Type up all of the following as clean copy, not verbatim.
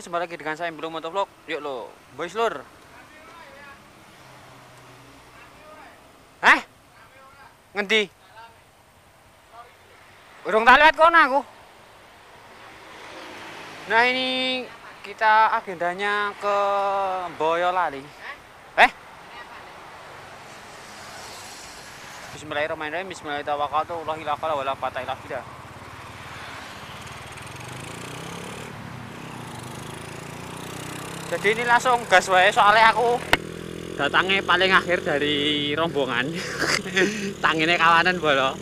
halo, jumpa lagi dengan saya Mbilong Motovlog. Yuk lo, boys lur. Hah? Ngendi? Urung tak lihat kono aku. Nah ini kita agendanya ke Boyolali. Bismillahirrahmanirrahim. Bismillahirrahmanirrahim. Jadi ini langsung gas wae soalnya aku datangnya paling akhir dari rombongan. Tanginnya kawanan bolo.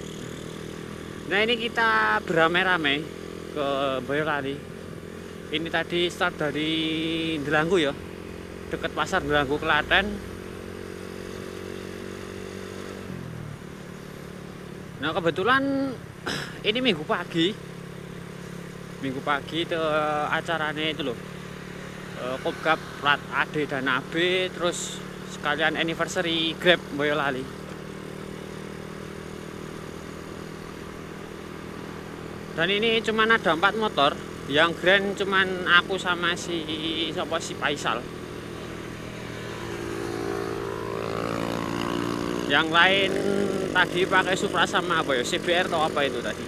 Nah ini kita beramai-ramai ke Boyolali. Ini tadi start dari Delanggu ya, dekat pasar Delanggu Kelaten. Nah kebetulan ini minggu pagi itu acaranya itu loh, Kopgap Plat AD dan AB, terus sekalian anniversary Grab Boyolali. Dan ini cuman ada 4 motor, yang grand cuman aku sama si Faisal. Yang lain tadi pakai Supra sama apa ya, CBR atau apa itu tadi.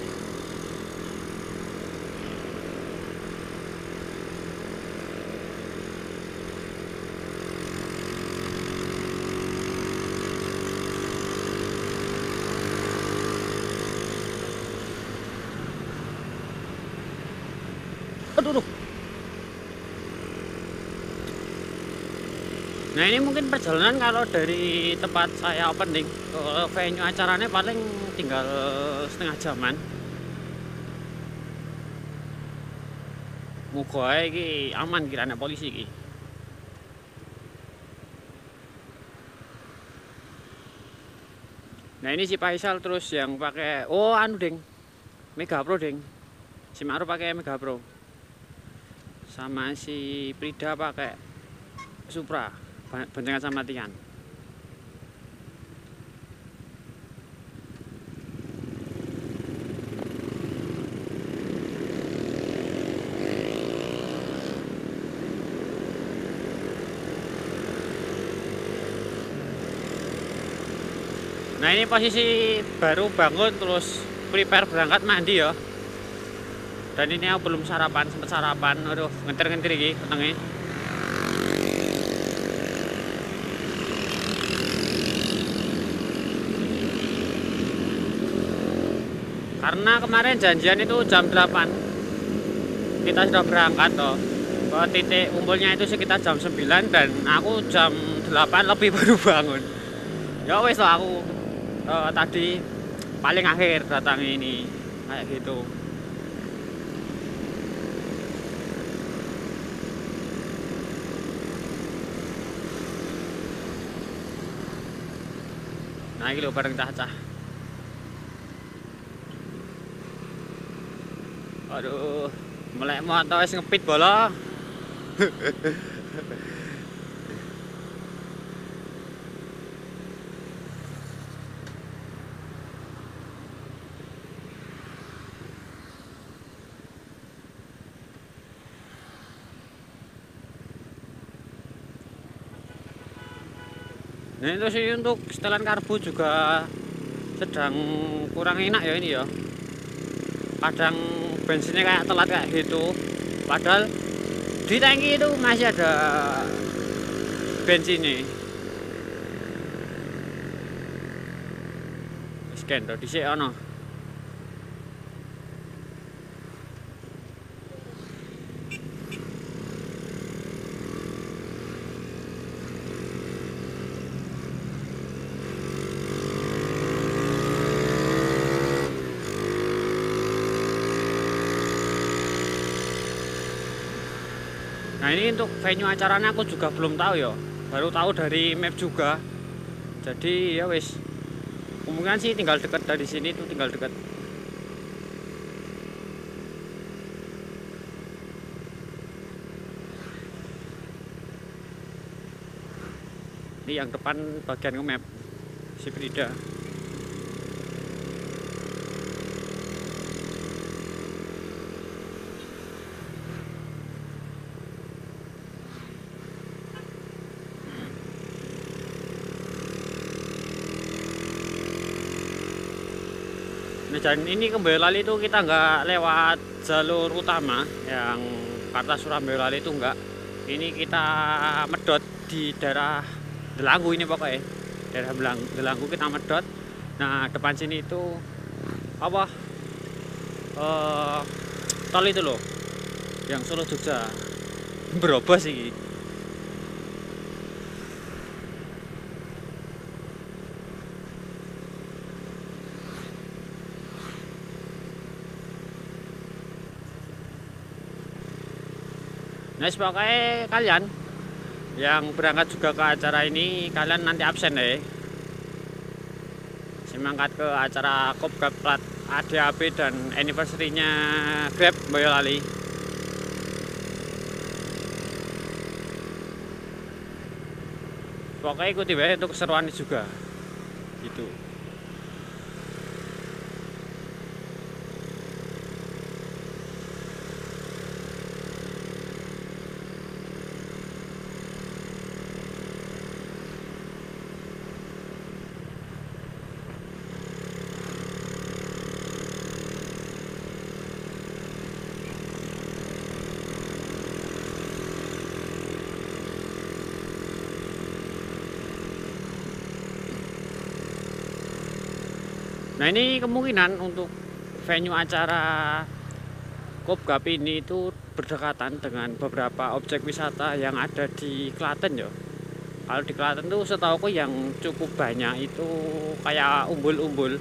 Aduh. Nah ini mungkin perjalanan kalau dari tempat saya opening ke venue acaranya paling tinggal setengah jaman. Muga iki aman kirane polisi iki. Nah ini si Faisal terus yang pakai Mega Pro ding. Si Maru pakai Mega Pro. Sama si Frida pakai Supra. Bentengan sama Tian. Nah ini posisi baru bangun terus prepare berangkat mandi ya. Dan ini aku belum sempet sarapan. Aduh ngentir iki ketengnya. Karena kemarin janjian itu jam 8 kita sudah berangkat toh. Titik kumpulnya itu sekitar jam 9 dan aku jam 8 lebih baru bangun. Ya wes lah aku tadi paling akhir datang ini kayak gitu. Nah ini loh bareng cah-cah. Aduh, melek motor wis ngepit bola. Nah, itu sih untuk setelan karbu juga sedang kurang enak ya ini ya. Kadang bensinnya kayak telat kayak gitu, padahal di tangki itu masih ada bensinnya. Scan tuh di sana. Nah ini untuk venue acaranya aku juga belum tahu ya, baru tahu dari map juga. Jadi ya wis, kemungkinan sih tinggal dekat dari sini tuh, tinggal dekat. Ini yang depan bagian ke map si Frida. di jalan ini ke Boyolali itu kita nggak lewat jalur utama yang Kartasura Boyolali itu enggak. Ini kita medot di daerah Delanggu ini pokoknya. Daerah Delanggu kita medot. Nah, depan sini itu apa? Tol itu loh. Yang Solo Jogja. Berobos sih. Nah, pokoknya kalian yang berangkat juga ke acara ini, kalian nanti absen deh. Semangat ke acara Kopgat Plat ADAP dan anniversary-nya Grab Boyolali. Pokoknya ikuti baik untuk keseruan juga. Gitu. Nah, ini kemungkinan untuk venue acara Kopgap ini itu berdekatan dengan beberapa objek wisata yang ada di Kelaten ya. Kalau di Kelaten tuh setahuku yang cukup banyak itu kayak umbul-umbul,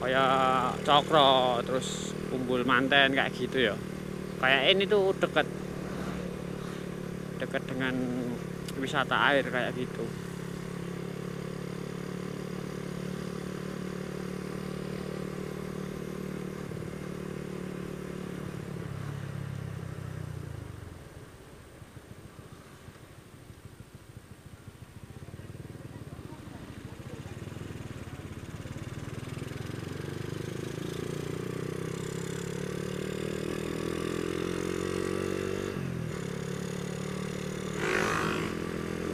kayak cokro, terus umbul manten kayak gitu ya. Kayak ini tuh dekat dengan wisata air kayak gitu.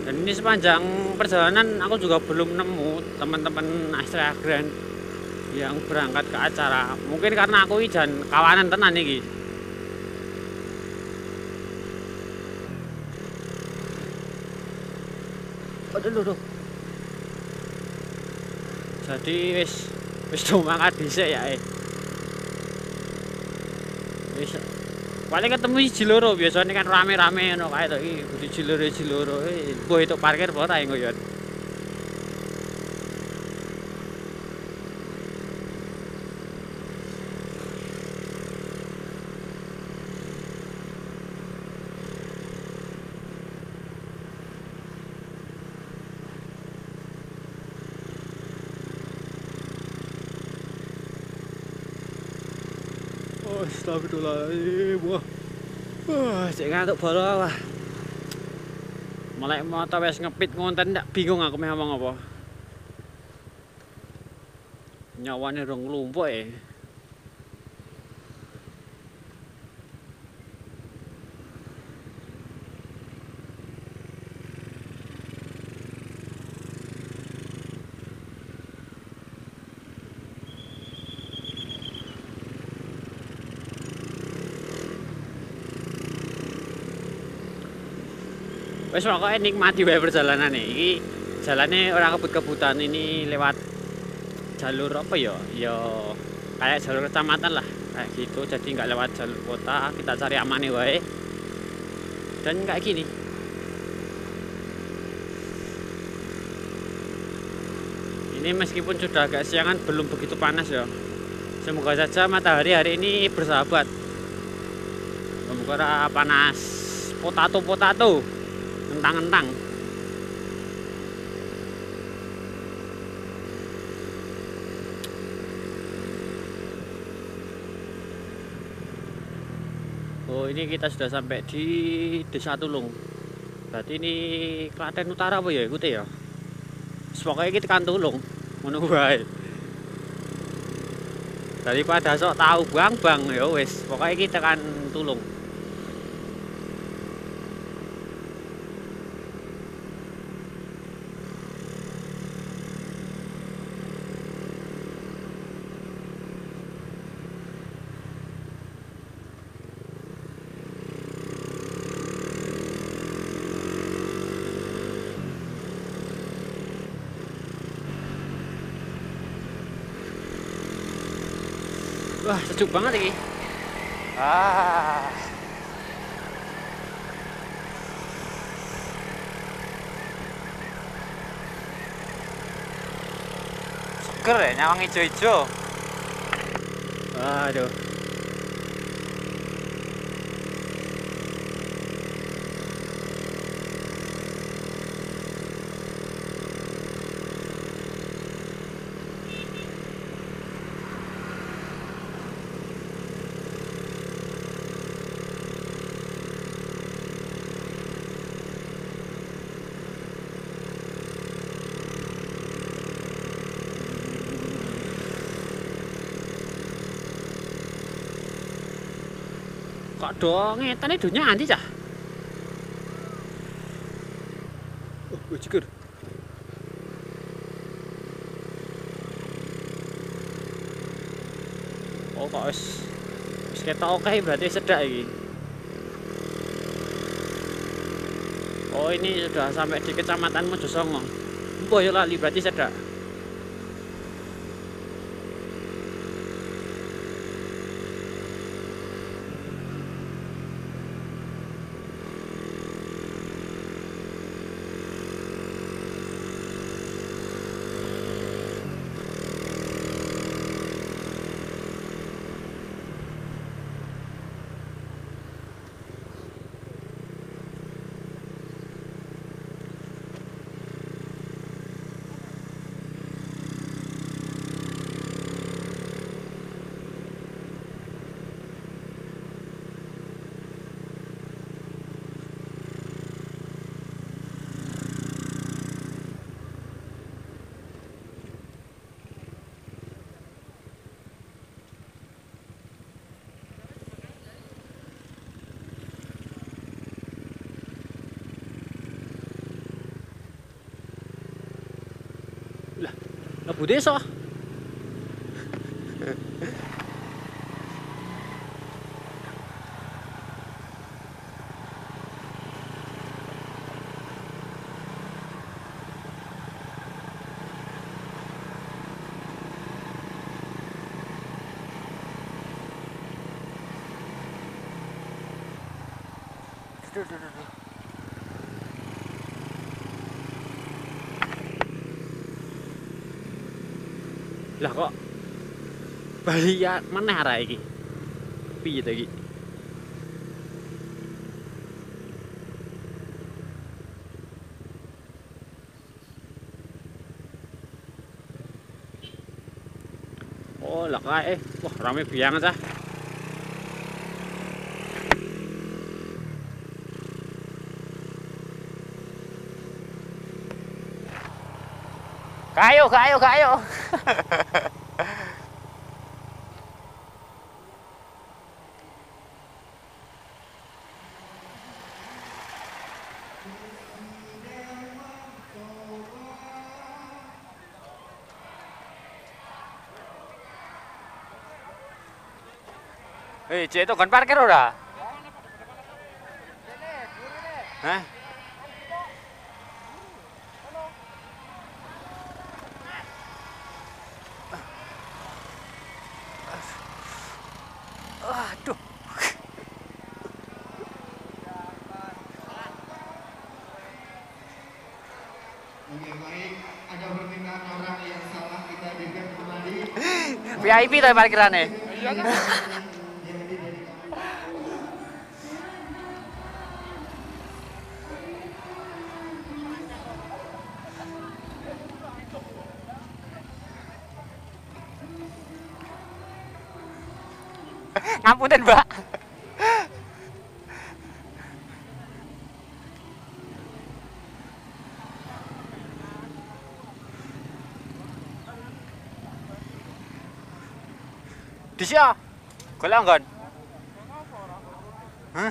Dan ini sepanjang perjalanan aku juga belum nemu teman-teman Astra Grand yang berangkat ke acara. Mungkin karena aku ijan kawanan tenan iki. Aduh. Jadi wis mangkat dhisik ya. Wis paling ketemu siji loro, biasanya kan rame-rame ngono kae to iki, siji loro kowe itu parkir apa ora ngoyo. Astagfirullahaladzim. Wah, cek ngantuk bala wah. Melek motor wis ngepit ngonten ndak bingung aku meh ngomong apa. Nyawane rong lumpuk e. Wes pokoknya nikmati wae perjalanan nih. Iki jalannya orang kebut-kebutan ini lewat jalur apa ya? Ya kayak jalur kecamatan lah, kayak gitu. Jadi nggak lewat jalur kota. Kita cari aman nih wae. Dan kayak gini. Ini meskipun sudah agak siangan belum begitu panas ya. Semoga saja matahari hari ini bersahabat. Semoga panas potato. Entang-entang. Oh, ini kita sudah sampai di Desa Tulung. Berarti ini Klaten Utara apa ya? Ikuti ya. Pokoknya kita kan Tulung. Ngono wae. Daripada sok tahu bang ya wis. Pokoknya kita kan Tulung. Wah, sejuk banget ini. Seger ya, nyawang hijau-hijau. Aduh. Kok dong, ngetane dunya anti cah. Oh, cikur. Oh, kok wis ketok oke berarti sedak iki. Oh, ini sudah sampai di Kecamatan Mojosongo. Boyolali berarti sedak. Bu desa. Lah kok balian meneh arah iki. Piye to iki? Oh, lah kae. Wah, rame banget ah. Kayo. Hei, cek itu kan parkir udah. Hah? Aduh. Oke, baik. Ada permintaan orang yang salah, kita diberi kembali. VIP tapi parkirannya. Iya kan? Ngapunten, Mbak. Disya. Golek nggon. Hah?